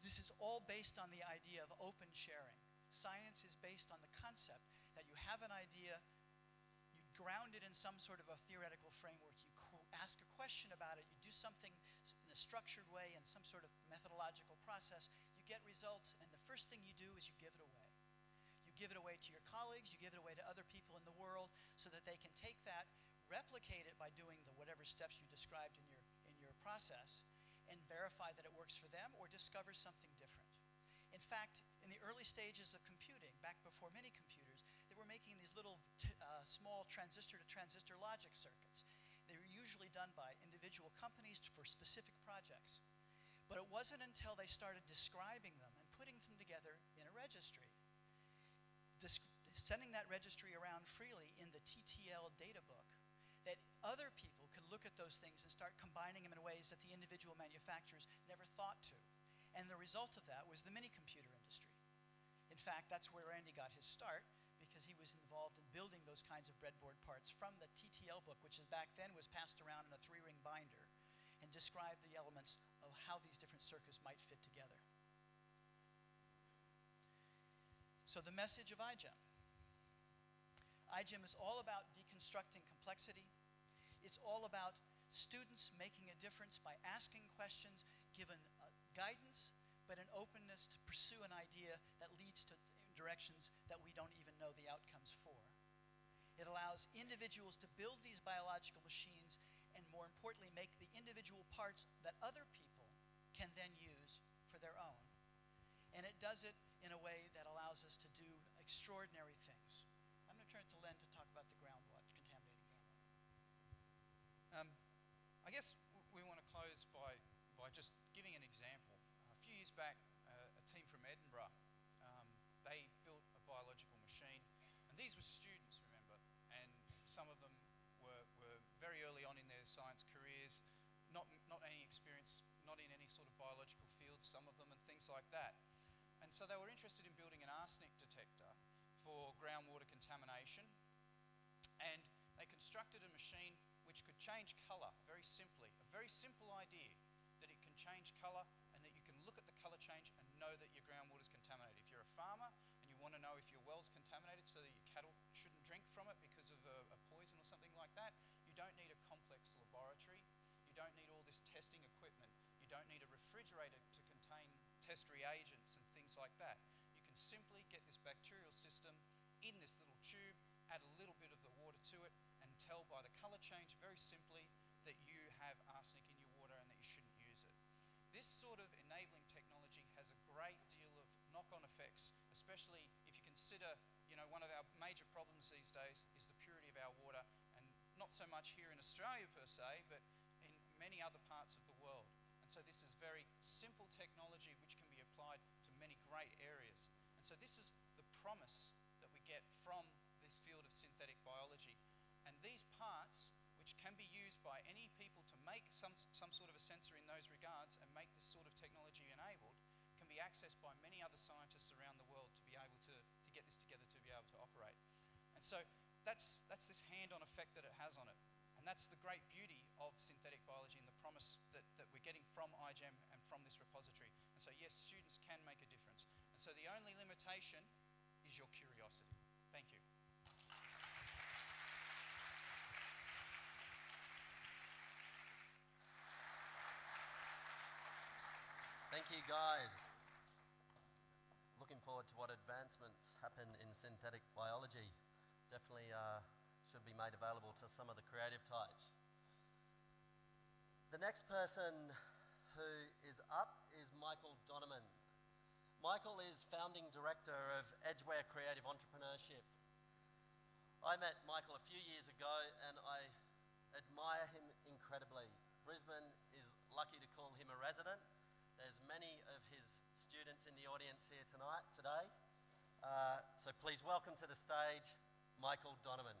This is all based on the idea of open sharing. Science is based on the concept that you have an idea, you ground it in some sort of a theoretical framework, you ask a question about it, you do something in a structured way, in some sort of methodological process, you get results, and the first thing you do is you give it away. You give it away to your colleagues, you give it away to other people in the world, so that they can take that, replicate it by doing the whatever steps you described in your process, and verify that it works for them or discover something different. In fact, in the early stages of computing, back before many computers, they were making these little small transistor-to-transistor logic circuits. They were usually done by individual companies for specific projects. But it wasn't until they started describing them and putting them together in a registry, sending that registry around freely in the TTL data book, that other people could look at those things and start combining them in ways that the individual manufacturers never thought to. And the result of that was the minicomputer industry. In fact, that's where Andy got his start, because he was involved in building those kinds of breadboard parts from the TTL book, which is back then was passed around in a 3-ring binder, and described the elements of how these different circuits might fit together. So the message of iGEM. iGEM is all about deconstructing complexity. It's all about students making a difference by asking questions, given guidance, but an openness to pursue an idea that leads to directions that we don't even know the outcomes for. It allows individuals to build these biological machines and, more importantly, make the individual parts that other people can then use for their own. And it does it in a way that allows us to do extraordinary things. I'm going to turn it to Len to talk about the groundwater, contaminating groundwater. I guess we want to close by just giving an example. A few years back, a team from Edinburgh, they built a biological machine. And these were students, remember, and some of them were very early on in their science careers, not any experience, not in any sort of biological field, some of them, and things like that. And so they were interested in building an arsenic detector for groundwater contamination, and they constructed a machine which could change colour very simply. A very simple idea that it can change colour and that you can look at the colour change and know that your groundwater is contaminated. If you're a farmer and you want to know if your well's contaminated so that your cattle shouldn't drink from it because of a poison or something like that, you don't need a complex laboratory. You don't need all this testing equipment. You don't need a refrigerator to contain test reagents and things like that. You can simply get this bacterial system in this little tube, add a little bit of the water to it, and tell by the colour change very simply that you have arsenic in your water and that you shouldn't use it. This sort of enabling technology has a great deal of knock-on effects, especially if you consider, you know, one of our major problems these days is the purity of our water, and not so much here in Australia per se, but in many other parts of the world. And so this is very simple technology which can be applied to many great areas. And so this is the promise that we get from this field of synthetic biology. And these parts, which can be used by any people to make some sort of a sensor in those regards and make this sort of technology enabled, can be accessed by many other scientists around the world to be able to get this together, to be able to operate. And so that's this hand-on effect that it has on it. And that's the great beauty of synthetic biology and the promise that we're getting from iGEM and from this repository. And so yes, students can make a difference. And so the only limitation is your curiosity. Thank you. Thank you, guys. Looking forward to what advancements happen in synthetic biology. Definitely should be made available to some of the creative types. The next person who is up is Michael Doneman. Michael is founding director of Edgeware Creative Entrepreneurship. I met Michael a few years ago and I admire him incredibly. Brisbane is lucky to call him a resident. There's many of his students in the audience here tonight, today. So please welcome to the stage, Michael Doneman. It's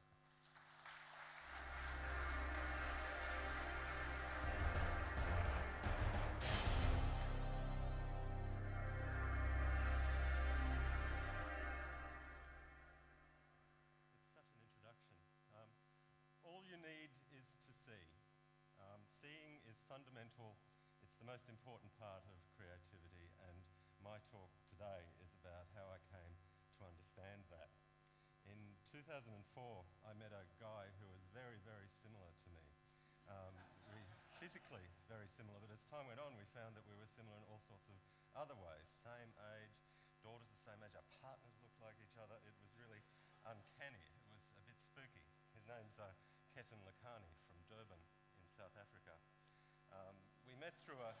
such an introduction. All you need is to see. Seeing is fundamental. It's the most important part of creativity, and my talk today is about how I came to understand that. In 2004, I met a guy who was very, very similar to me. We physically very similar, but as time went on, we found that we were similar in all sorts of other ways. Same age, daughters the same age, our partners looked like each other. It was really uncanny. It was a bit spooky. His name's Ketan Lakhani from Durban in South Africa. We met through a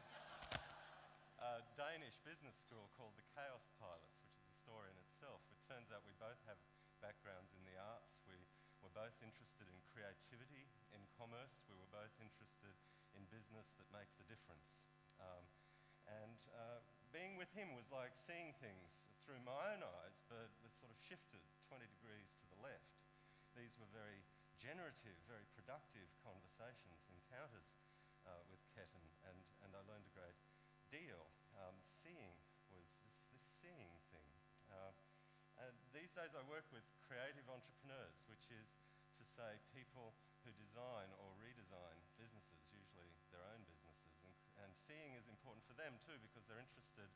Danish British business school called the Chaos Pilots, which is a story in itself. It turns out we both have backgrounds in the arts. We were both interested in creativity, in commerce. We were both interested in business that makes a difference. Being with him was like seeing things through my own eyes, but it sort of shifted 20 degrees to the left. These were very generative, very productive conversations, encounters with Ketan, and I learned a great deal. Seeing was this seeing thing. And these days I work with creative entrepreneurs, which is to say people who design or redesign businesses, usually their own businesses. And seeing is important for them too, because they're interested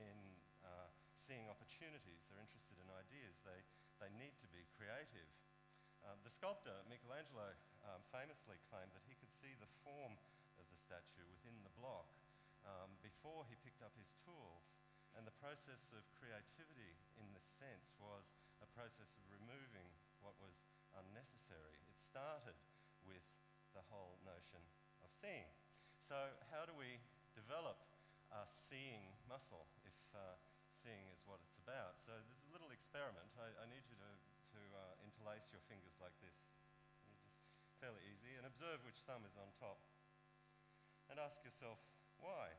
in seeing opportunities. They're interested in ideas. They need to be creative. The sculptor Michelangelo famously claimed that he could see the form of the statue within the block before he picked up his tools. And the process of creativity in this sense was a process of removing what was unnecessary. It started with the whole notion of seeing. So how do we develop a seeing muscle if seeing is what it's about? So there's a little experiment. I need you to interlace your fingers like this, fairly easy, and observe which thumb is on top. And ask yourself, why?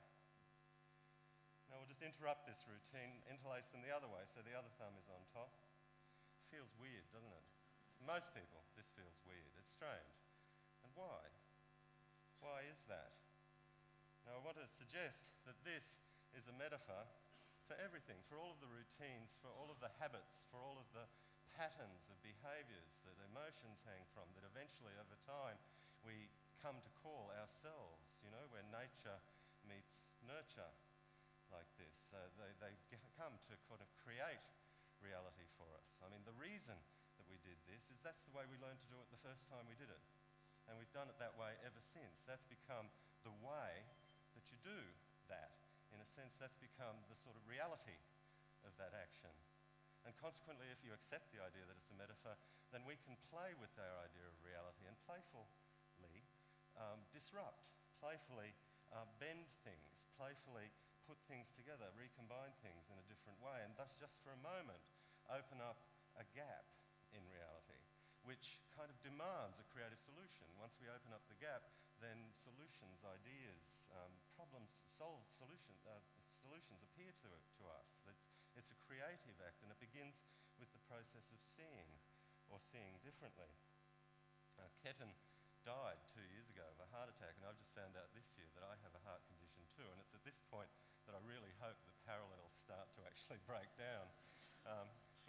Now we'll just interrupt this routine, interlace them the other way, so the other thumb is on top. Feels weird, doesn't it? Most people, this feels weird, it's strange. And why? Why is that? Now I want to suggest that this is a metaphor for everything, for all of the routines, for all of the habits, for all of the patterns of behaviours that emotions hang from, that eventually over time we come to call ourselves, you know, where nature meets nurture, like this. They come to kind of create reality for us. I mean, the reason that we did this is that's the way we learned to do it the first time we did it. And we've done it that way ever since. That's become the way that you do that. In a sense, that's become the sort of reality of that action. And consequently, if you accept the idea that it's a metaphor, then we can play with our idea of reality and playfully disrupt, playfully bend things, playfully put things together, recombine things in a different way, and thus just for a moment open up a gap in reality, which kind of demands a creative solution. Once we open up the gap, then solutions, ideas, problems, solved solutions appear to us. It's a creative act, and it begins with the process of seeing, or seeing differently. Ketan died 2 years ago of a heart attack, and I've just found out this year that I have a heart condition too, and it's at this point that I really hope the parallels start to actually break down.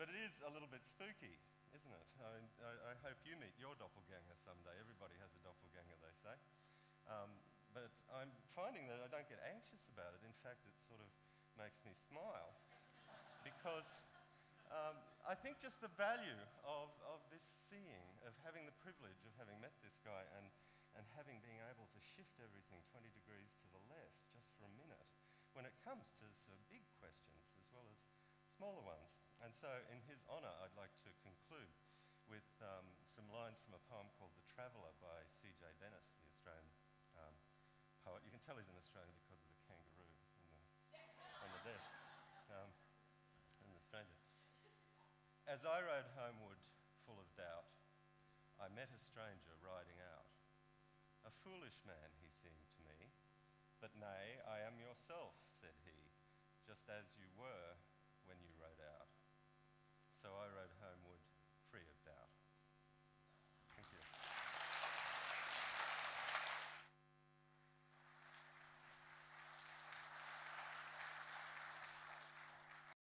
But it is a little bit spooky, isn't it? I mean, I hope you meet your doppelganger someday. Everybody has a doppelganger, they say. But I'm finding that I don't get anxious about it. In fact, it sort of makes me smile because I think just the value of this seeing, of having the privilege of having met this guy and having been able to shift everything 20 degrees to the left just for a minute when it comes to big questions as well as smaller ones. And so in his honour, I'd like to conclude with some lines from a poem called The Traveller by C.J. Dennis, the Australian poet. You can tell he's an Australian because of the kangaroo on the desk and the stranger. As I rode homeward, full of doubt, I met a stranger riding out. A foolish man he seemed to me, but nay, I am yourself, said he, just as you were when you rode out. So I rode